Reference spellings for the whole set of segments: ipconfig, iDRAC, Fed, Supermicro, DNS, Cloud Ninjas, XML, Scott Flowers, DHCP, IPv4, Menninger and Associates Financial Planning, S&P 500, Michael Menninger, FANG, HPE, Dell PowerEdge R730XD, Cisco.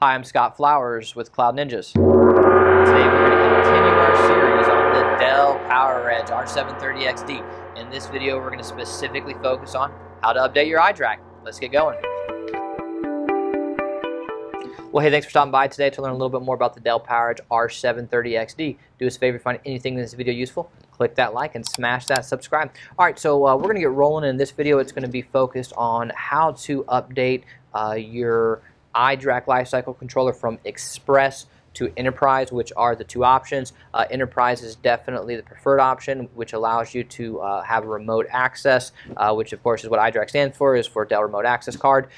Hi, I'm Scott Flowers with Cloud Ninjas. Today we're going to continue our series on the Dell PowerEdge R730XD. In this video, we're going to specifically focus on how to update your iDRAC. Let's get going. Well, hey, thanks for stopping by today to learn a little bit more about the Dell PowerEdge R730XD. Do us a favor, if you find anything in this video useful, click that like and smash that subscribe. All right, so we're going to get rolling in this video. It's going to be focused on how to update your iDRAC lifecycle controller from Express to Enterprise, which are the two options. Enterprise is definitely the preferred option, which allows you to have remote access, which of course is what iDRAC stands for, is for Dell Remote Access Card.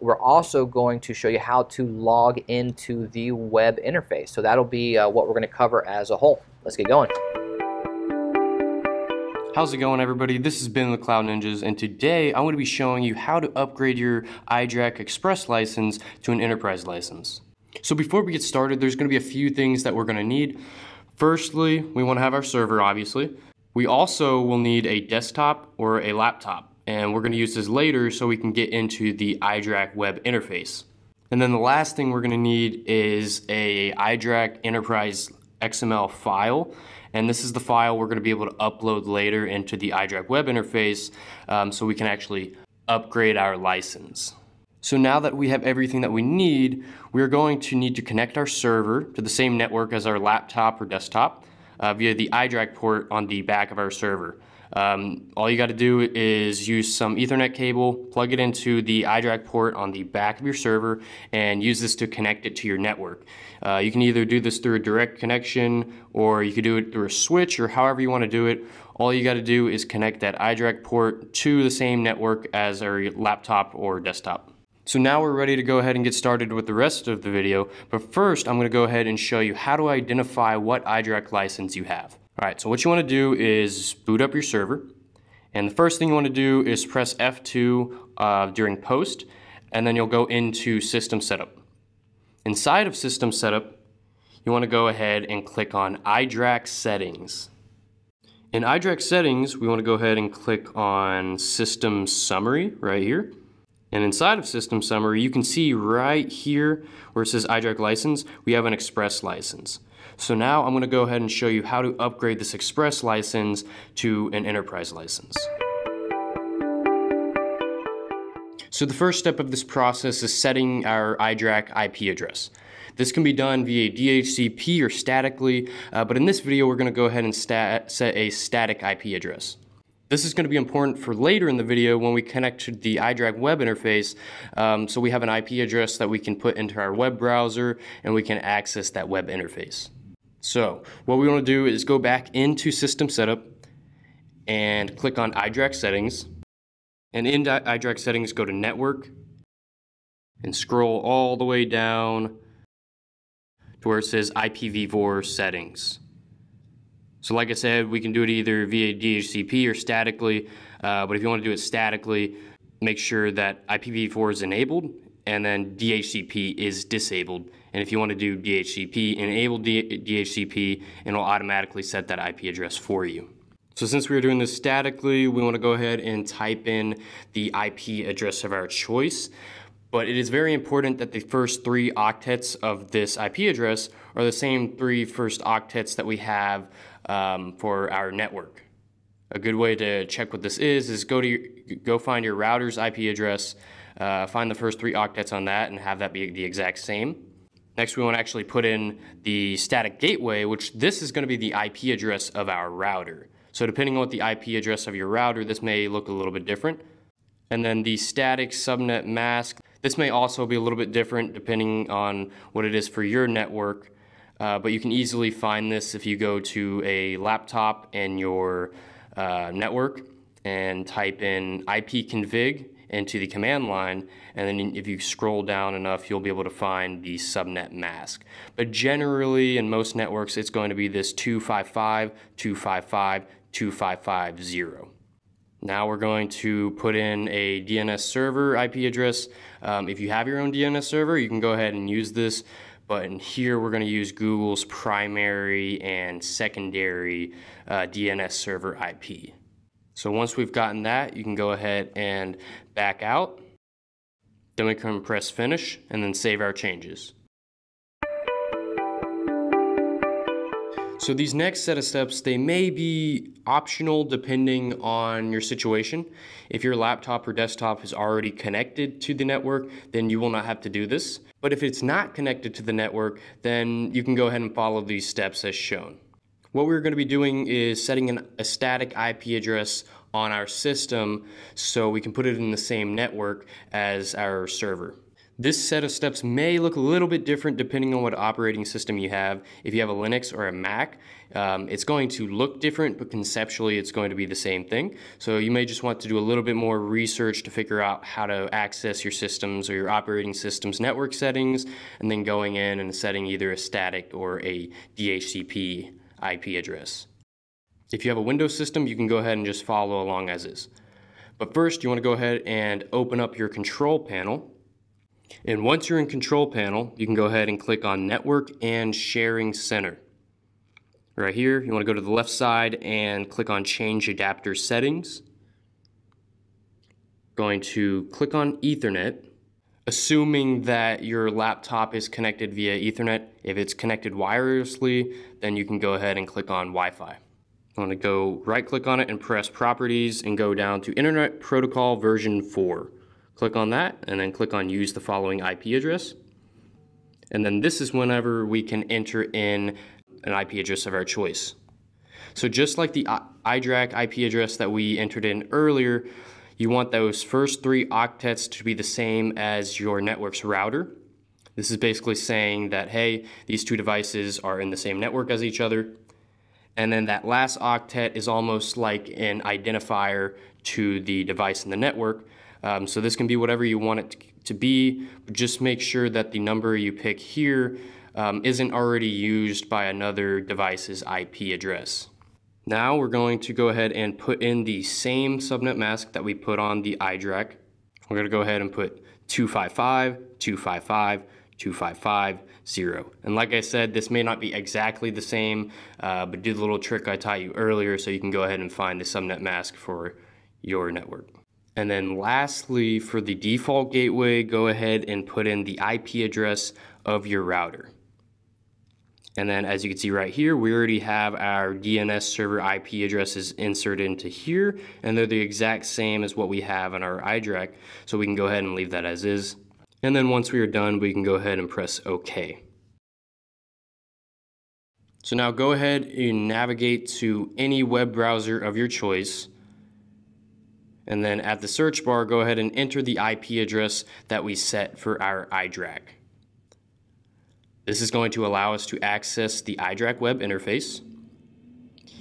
We're also going to show you how to log into the web interface. So that'll be what we're going to cover as a whole. Let's get going. How's it going, everybody? This has been the Cloud Ninjas, and today I'm going to be showing you how to upgrade your iDRAC Express license to an Enterprise license. So before we get started, there's going to be a few things that we're going to need. Firstly, we want to have our server, obviously. We also will need a desktop or a laptop, and we're going to use this later so we can get into the iDRAC web interface. And then the last thing we're going to need is a iDRAC Enterprise XML file, and this is the file we're going to be able to upload later into the iDRAC web interface so we can actually upgrade our license. So now that we have everything that we need, we're going to need to connect our server to the same network as our laptop or desktop via the iDRAC port on the back of our server. All you got to do is use some Ethernet cable, plug it into the iDRAC port on the back of your server, and use this to connect it to your network. You can either do this through a direct connection, or you could do it through a switch, or however you want to do it. All you got to do is connect that iDRAC port to the same network as our laptop or desktop. So now we're ready to go ahead and get started with the rest of the video, but first I'm going to go ahead and show you how to identify what iDRAC license you have. All right, so what you want to do is boot up your server, and the first thing you want to do is press F2 during post, and then you'll go into System Setup. Inside of System Setup, you want to go ahead and click on iDRAC Settings. In iDRAC Settings, we want to go ahead and click on System Summary right here. And inside of System Summary, you can see right here where it says iDRAC license, we have an Express license. So now I'm going to go ahead and show you how to upgrade this Express license to an Enterprise license. So the first step of this process is setting our iDRAC IP address. This can be done via DHCP or statically, but in this video we're going to go ahead and set a static IP address. This is going to be important for later in the video when we connect to the iDRAC web interface, so we have an IP address that we can put into our web browser and we can access that web interface. So what we want to do is go back into System Setup and click on iDRAC Settings. And in iDRAC Settings, go to Network and scroll all the way down to where it says IPv4 Settings. So like I said, we can do it either via DHCP or statically, but if you want to do it statically, make sure that IPv4 is enabled and then DHCP is disabled. And if you want to do DHCP, enable DHCP and it'll automatically set that IP address for you. So since we are doing this statically, we want to go ahead and type in the IP address of our choice. But it is very important that the first three octets of this IP address are the same three first octets that we have for our network. A good way to check what this is go find your router's IP address, find the first three octets on that and have that be the exact same. Next, we want to actually put in the static gateway, which this is going to be the IP address of our router. So depending on what the IP address of your router, this may look a little bit different. And then the static subnet mask. This may also be a little bit different depending on what it is for your network, but you can easily find this if you go to a laptop and your network and type in ipconfig into the command line, and then if you scroll down enough, you'll be able to find the subnet mask. But generally, in most networks, it's going to be this 255, 255, 2550. Now we're going to put in a DNS server IP address. If you have your own DNS server, you can go ahead and use this, but in here we're going to use Google's primary and secondary DNS server IP. So once we've gotten that, you can go ahead and back out. Then we can press finish and then save our changes. So these next set of steps, they may be optional depending on your situation. If your laptop or desktop is already connected to the network, then you will not have to do this. But if it's not connected to the network, then you can go ahead and follow these steps as shown. What we're going to be doing is setting a static IP address on our system so we can put it in the same network as our server. This set of steps may look a little bit different depending on what operating system you have. If you have a Linux or a Mac, it's going to look different, but conceptually it's going to be the same thing. So you may just want to do a little bit more research to figure out how to access your systems or your operating system's network settings, and then going in and setting either a static or a DHCP IP address. If you have a Windows system, you can go ahead and just follow along as is. But first, you want to go ahead and open up your control panel. And once you're in control panel, you can go ahead and click on Network and Sharing Center. Right here, you want to go to the left side and click on Change Adapter Settings. Going to click on Ethernet. Assuming that your laptop is connected via Ethernet, if it's connected wirelessly, then you can go ahead and click on Wi-Fi. I'm going to go right click on it and press Properties and go down to Internet Protocol version 4. Click on that and then click on Use the following IP address. And then this is whenever we can enter in an IP address of our choice. So just like the iDRAC IP address that we entered in earlier, you want those first three octets to be the same as your network's router. This is basically saying that, hey, these two devices are in the same network as each other. And then that last octet is almost like an identifier to the device in the network. So this can be whatever you want it to be. Just make sure that the number you pick here isn't already used by another device's IP address. Now we're going to go ahead and put in the same subnet mask that we put on the iDRAC. We're going to go ahead and put 255, 255, 2550. And like I said, this may not be exactly the same, but do the little trick I taught you earlier so you can go ahead and find the subnet mask for your network. And then lastly, for the default gateway, go ahead and put in the IP address of your router. And then as you can see right here, we already have our DNS server IP addresses inserted into here, and they're the exact same as what we have on our iDRAC, so we can go ahead and leave that as is. And then once we are done, we can go ahead and press OK. So now go ahead and navigate to any web browser of your choice. And then at the search bar, go ahead and enter the IP address that we set for our iDRAC. This is going to allow us to access the iDRAC web interface.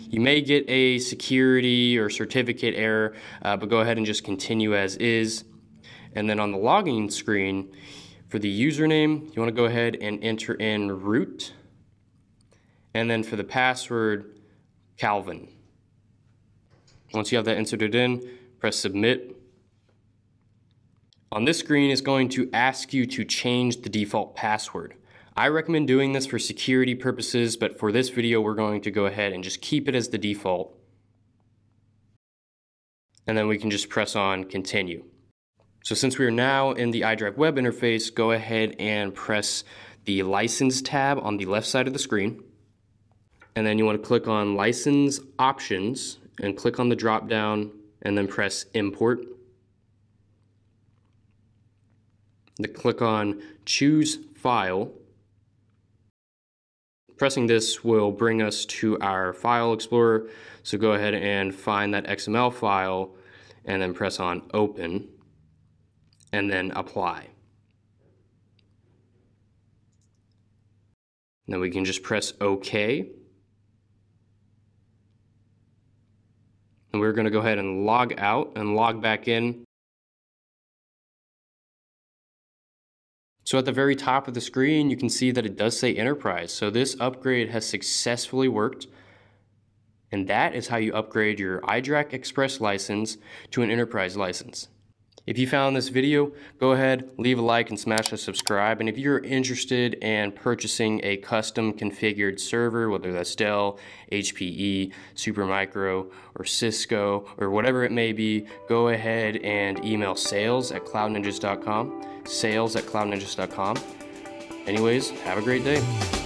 You may get a security or certificate error, but go ahead and just continue as is. And then on the login screen, for the username, you want to go ahead and enter in root. And then for the password, Calvin. Once you have that inserted in, press submit. On this screen, it's going to ask you to change the default password. I recommend doing this for security purposes, but for this video, we're going to go ahead and just keep it as the default. And then we can just press on continue. So since we are now in the iDRAC web interface, go ahead and press the License tab on the left side of the screen. And then you want to click on License Options and click on the drop down and then press Import. Then click on Choose File. Pressing this will bring us to our File Explorer. So go ahead and find that XML file and then press on Open. And then apply. Now we can just press OK. And we're going to go ahead and log out and log back in. So at the very top of the screen, you can see that it does say Enterprise. So this upgrade has successfully worked. And that is how you upgrade your iDRAC Express license to an Enterprise license. If you found this video, go ahead, leave a like and smash the subscribe. And if you're interested in purchasing a custom configured server, whether that's Dell, HPE, Supermicro, or Cisco, or whatever it may be, go ahead and email sales@cloudninjas.com. Anyways, have a great day.